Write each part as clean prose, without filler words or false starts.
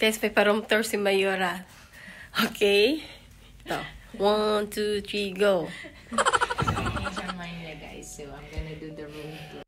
Guys, may pa-room tour si Mayora. Okay? Ito. 1, 2, 3, go! It's your mind na, guys. So, I'm gonna do the room tour.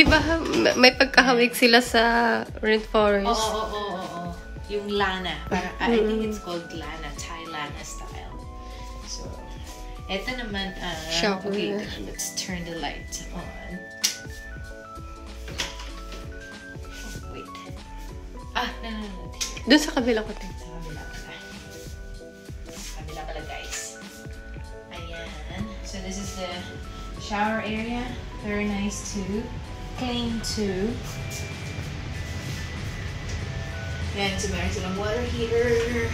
Di ba may pagkahawig sila sa rainforest? Oo. Yung lana. Parang, I think it's called lana. Thai lana style. So, eto naman. Okay, let's turn the light on. Oh, wait. No. Doon sa kabila ko tayo. Sa kabila pala guys. Ayan. So, this is the shower area. Very nice too. Clean too. Ayan, so meron silang water heater.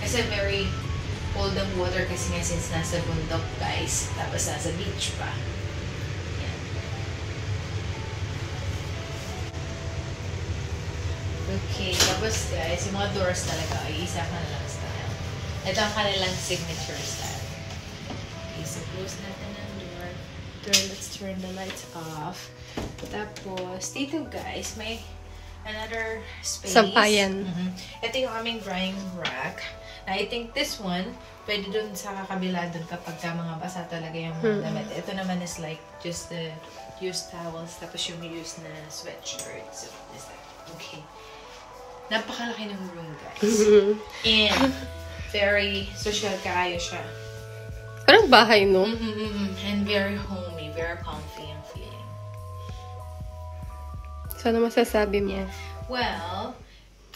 Kasi very cold ang water kasi nga since nasa bundok guys. Tapos nasa beach pa. Ayan. Okay, tapos guys, yung mga doors talaga ay isa kanilang style. Ito ang kanilang signature style. Okay, so close natin ang door. Let's turn the lights off. Tapos, dito guys, may another space. Sampayan. Ito yung aming drying rack. I think this one, pwede dun sa kabila dun kapag ka mga basa talaga yung mga damit. Ito naman is like just the used towels, tapos yung used na sweatshirt. So, this like, okay. Napakalaki ng room guys. And, very social kayo siya. Parang bahay, no? And very homey, very comfy ang feeling. So, ano masasabi mo? Yeah. Well,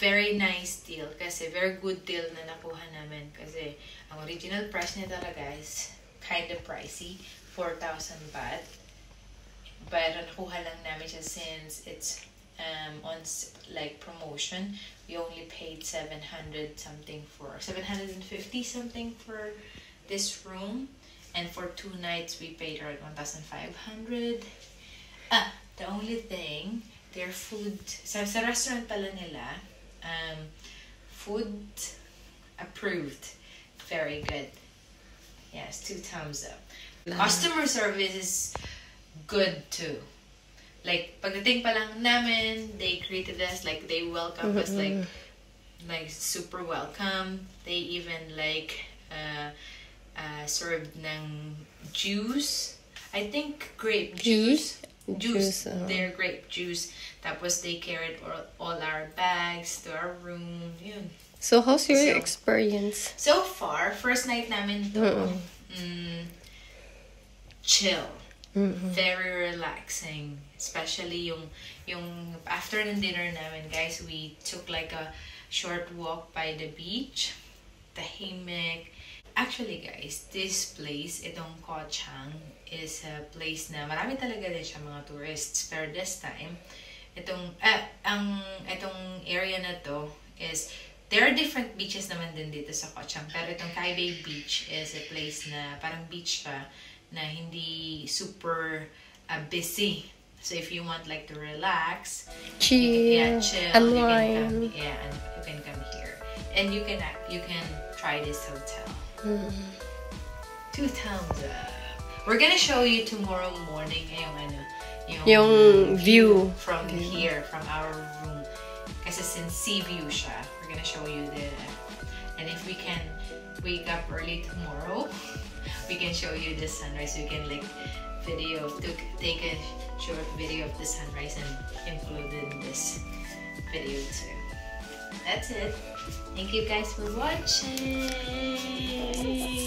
very nice deal. Kasi, very good deal na nakuha namin. Kasi, ang original price niya talaga is kind of pricey. 4,000 baht. But, nakuha lang namin siya since it's on like promotion. We only paid 750 something for this room, and for 2 nights we paid around 1,500. The only thing, their food sa restaurant pala nila, food approved, very good. Yes, 2 thumbs up. Customer service is good too. Like pagdating pa lang namin, they greeted us, like they welcomed us like super welcome. They even like served ng juice. I think grape juice. Their grape juice. Tapos they carried all our bags to our room. Yun. So how's your experience? So far, first night namin to. Chill. Very relaxing. Especially yung after ng dinner namin, guys, we took like a short walk by the beach. Tahimik. Actually guys, this place, itong Koh Chang, is a place na marami talaga din siya mga tourists. Pero this time, itong area na to is, there are different beaches naman din dito sa Koh Chang. Pero itong Kai Bae Beach is a place na parang beach ka na hindi super busy. So if you want like to relax, chill, unwind, and you can come here. And you can try this hotel. 2 thumbs up. We're gonna show you tomorrow morning yung view from here, from our room. Kasi since sea view siya, we're gonna show you the. And if we can wake up early tomorrow, we can show you the sunrise. We can like take a short video of the sunrise and include in this video too. That's it. Thank you guys for watching. See you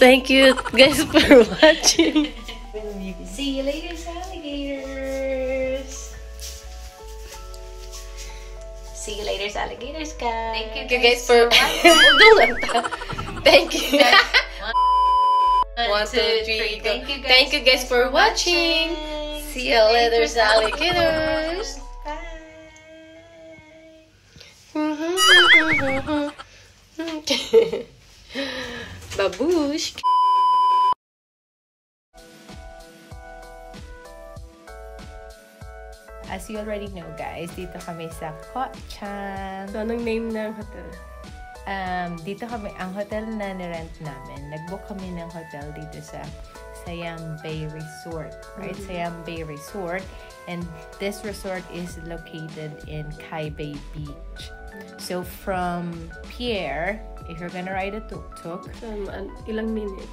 later, alligators. Guys. Thank you guys for watching. Thank you. 1, 2, 3, go. Thank you guys for watching. See you later, alligators. Bye. Babush. As you already know guys, dito kami sa Koh Chang. So, anong name ng hotel? Dito kami, ang hotel na nirent namin, nagbook kami ng hotel dito sa Siam Bay Resort, right? Siam Bay Resort, and this resort is located in Kai Bae Beach. So from Pierre, if you're gonna ride a tuk-tuk, ilang minutes?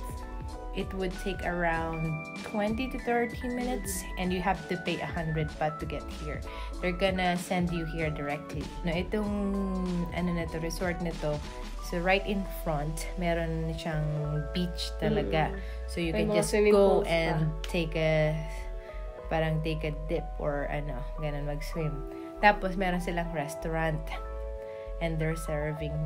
it would take around 20 to 30 minutes and you have to pay 100 baht to get here. They're gonna send you here directly. No, itong ano na to, resort na to. So right in front, meron siyang beach talaga. So you can just go and take a parang take a dip or ano, ganun mag-swim. Tapos meron silang restaurant. And they're serving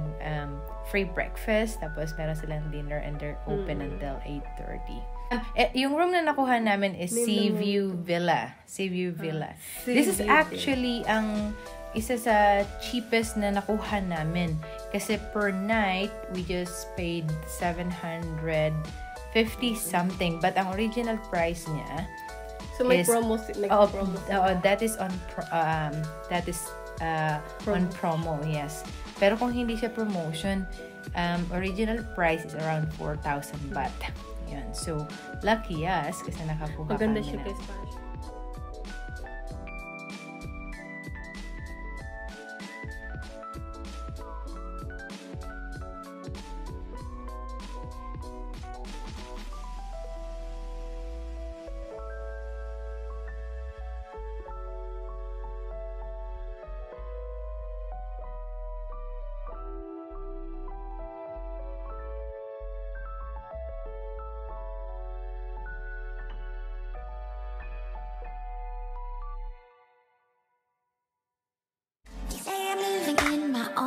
free breakfast. Tapos meron silang dinner and they're open until 8:30. Yung room na nakuha namin is Seaview Villa. Seaview Villa. This is actually ang isa sa cheapest na nakuha namin. Kasi per night, we just paid 750 something. But ang original price niya so is... So may promo. Oh, that is on... that is... on promo, yes. Pero kung hindi siya promotion, original price is around 4,000 baht. Yun. So, lucky us kasi nakakuha kami na.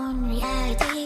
Reality.